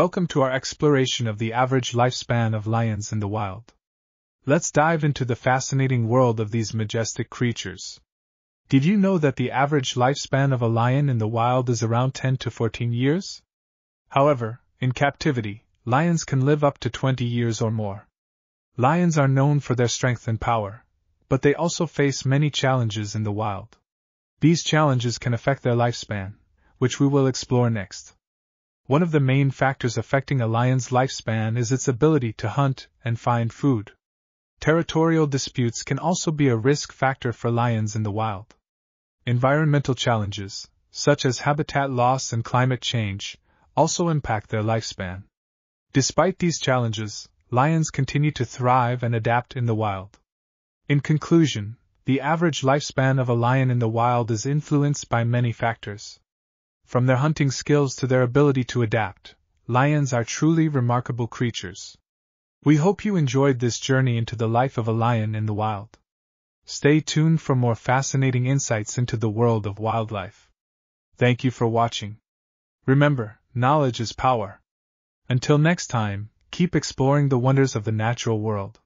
Welcome to our exploration of the average lifespan of lions in the wild. Let's dive into the fascinating world of these majestic creatures. Did you know that the average lifespan of a lion in the wild is around 10 to 14 years? However, in captivity, lions can live up to 20 years or more. Lions are known for their strength and power, but they also face many challenges in the wild. These challenges can affect their lifespan, which we will explore next. One of the main factors affecting a lion's lifespan is its ability to hunt and find food. Territorial disputes can also be a risk factor for lions in the wild. Environmental challenges, such as habitat loss and climate change, also impact their lifespan. Despite these challenges, lions continue to thrive and adapt in the wild. In conclusion, the average lifespan of a lion in the wild is influenced by many factors. From their hunting skills to their ability to adapt, lions are truly remarkable creatures. We hope you enjoyed this journey into the life of a lion in the wild. Stay tuned for more fascinating insights into the world of wildlife. Thank you for watching. Remember, knowledge is power. Until next time, keep exploring the wonders of the natural world.